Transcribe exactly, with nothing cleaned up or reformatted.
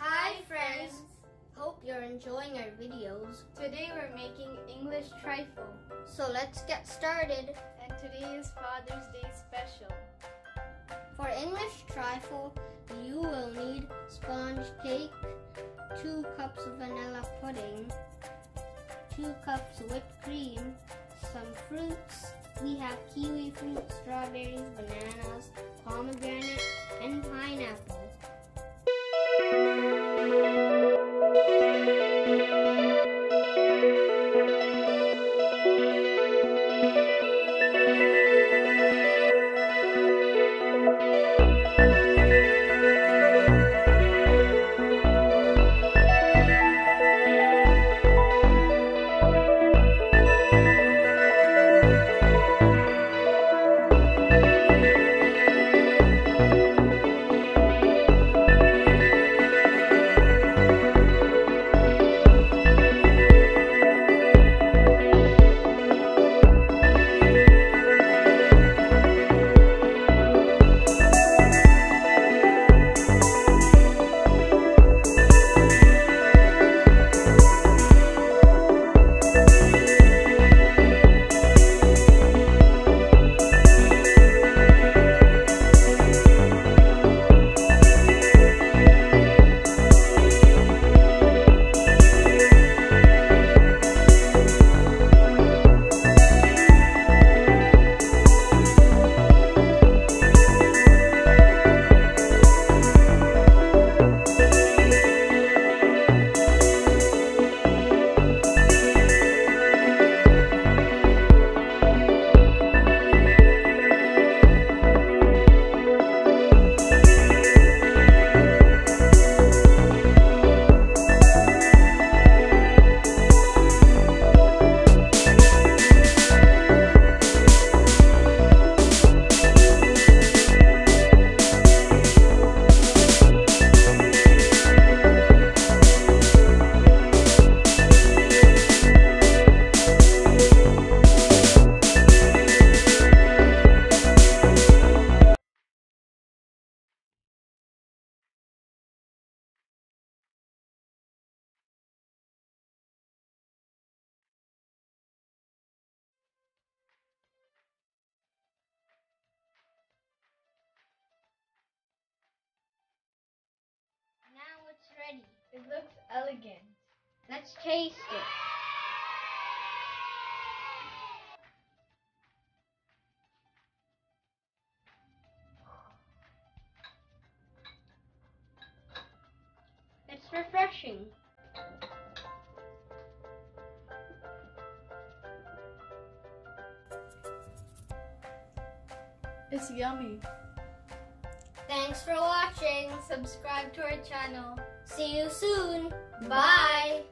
Hi friends, hope you're enjoying our videos. Today we're making English trifle. So let's get started. And today is Father's Day special. For English trifle, you will need sponge cake, two cups of vanilla pudding, two cups whipped cream, some fruits. We have kiwi fruit, strawberries, bananas, pomegranate, and pineapple. Ready. It looks elegant. Let's taste it. It's refreshing. It's yummy. Thanks for watching. Subscribe to our channel. See you soon. Bye.